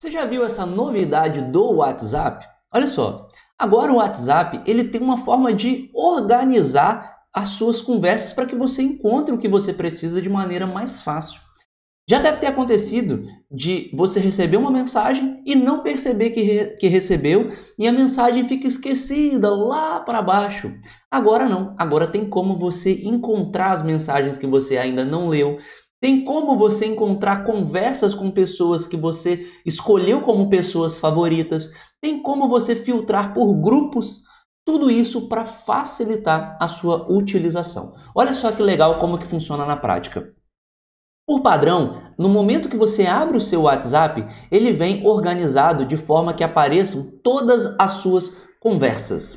Você já viu essa novidade do WhatsApp? Olha só, agora o WhatsApp ele tem uma forma de organizar as suas conversas para que você encontre o que você precisa de maneira mais fácil. Já deve ter acontecido de você receber uma mensagem e não perceber que recebeu e a mensagem fica esquecida lá para baixo. Agora não, agora tem como você encontrar as mensagens que você ainda não leu. Tem como você encontrar conversas com pessoas que você escolheu como pessoas favoritas. Tem como você filtrar por grupos. Tudo isso para facilitar a sua utilização. Olha só que legal como que funciona na prática. Por padrão, no momento que você abre o seu WhatsApp, ele vem organizado de forma que apareçam todas as suas conversas.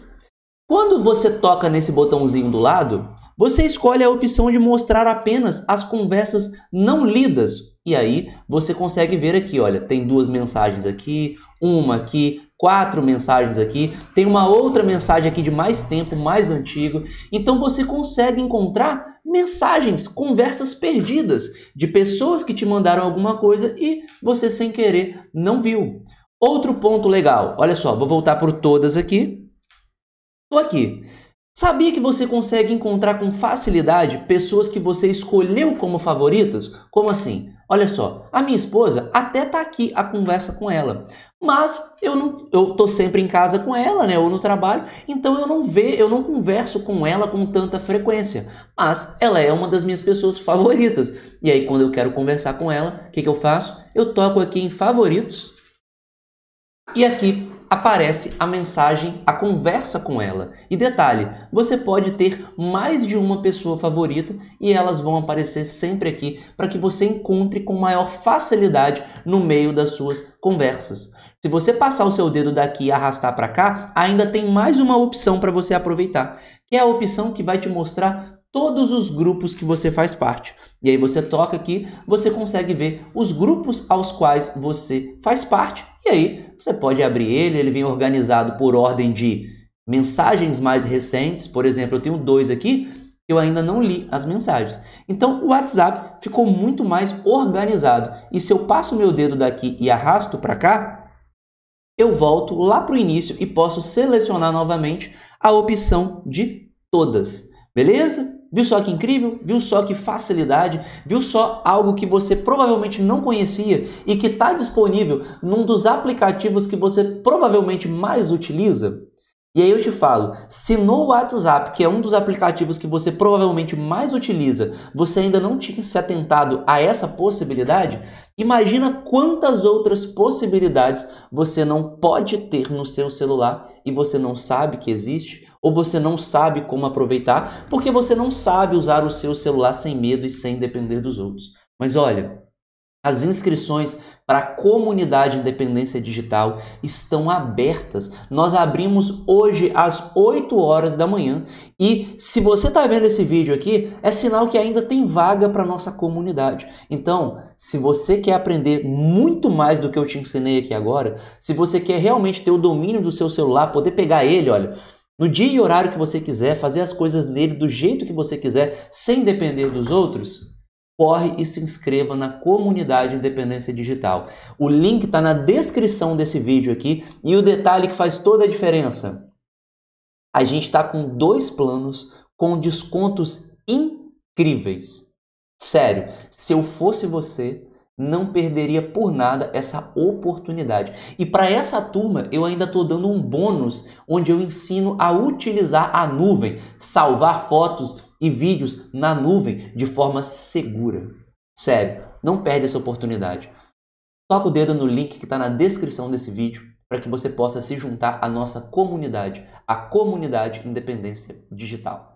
Quando você toca nesse botãozinho do lado, você escolhe a opção de mostrar apenas as conversas não lidas. E aí você consegue ver aqui, olha, tem duas mensagens aqui, uma aqui, quatro mensagens aqui, tem uma outra mensagem aqui de mais tempo, mais antigo. Então você consegue encontrar mensagens, conversas perdidas de pessoas que te mandaram alguma coisa e você sem querer não viu. Outro ponto legal, olha só, vou voltar por todas aqui. Tô aqui. Sabia que você consegue encontrar com facilidade pessoas que você escolheu como favoritas? Como assim? Olha só, a minha esposa até tá aqui a conversa com ela, mas eu tô sempre em casa com ela, né, ou no trabalho, então eu não converso com ela com tanta frequência, mas ela é uma das minhas pessoas favoritas. E aí quando eu quero conversar com ela, o que eu faço? Eu toco aqui em favoritos e aqui aparece a mensagem, a conversa com ela. E detalhe, você pode ter mais de uma pessoa favorita e elas vão aparecer sempre aqui para que você encontre com maior facilidade no meio das suas conversas. Se você passar o seu dedo daqui e arrastar para cá, ainda tem mais uma opção para você aproveitar, que é a opção que vai te mostrar todos os grupos que você faz parte. E aí você toca aqui, você consegue ver os grupos aos quais você faz parte. E aí você pode abrir ele, ele vem organizado por ordem de mensagens mais recentes. Por exemplo, eu tenho dois aqui, eu ainda não li as mensagens. Então o WhatsApp ficou muito mais organizado. E se eu passo meu dedo daqui e arrasto para cá, eu volto lá para o início e posso selecionar novamente a opção de todas. Beleza? Viu só que incrível? Viu só que facilidade? Viu só algo que você provavelmente não conhecia e que está disponível num dos aplicativos que você provavelmente mais utiliza? E aí eu te falo, se no WhatsApp, que é um dos aplicativos que você provavelmente mais utiliza, você ainda não tinha se atentado a essa possibilidade, imagina quantas outras possibilidades você não pode ter no seu celular e você não sabe que existe, ou você não sabe como aproveitar, porque você não sabe usar o seu celular sem medo e sem depender dos outros. Mas olha, as inscrições para a Comunidade Independência Digital estão abertas. Nós abrimos hoje às 8 horas da manhã e se você está vendo esse vídeo aqui, é sinal que ainda tem vaga para a nossa comunidade. Então, se você quer aprender muito mais do que eu te ensinei aqui agora, se você quer realmente ter o domínio do seu celular, poder pegar ele, olha, no dia e horário que você quiser, fazer as coisas nele do jeito que você quiser, sem depender dos outros, corre e se inscreva na Comunidade Independência Digital. O link está na descrição desse vídeo aqui e o detalhe que faz toda a diferença. A gente está com 2 planos com descontos incríveis. Sério, se eu fosse você, não perderia por nada essa oportunidade. E para essa turma, eu ainda estou dando um bônus, onde eu ensino a utilizar a nuvem, salvar fotos e vídeos na nuvem de forma segura. Sério, não perde essa oportunidade. Toca o dedo no link que está na descrição desse vídeo para que você possa se juntar à nossa comunidade, a Comunidade Independência Digital.